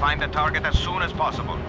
Find the target as soon as possible.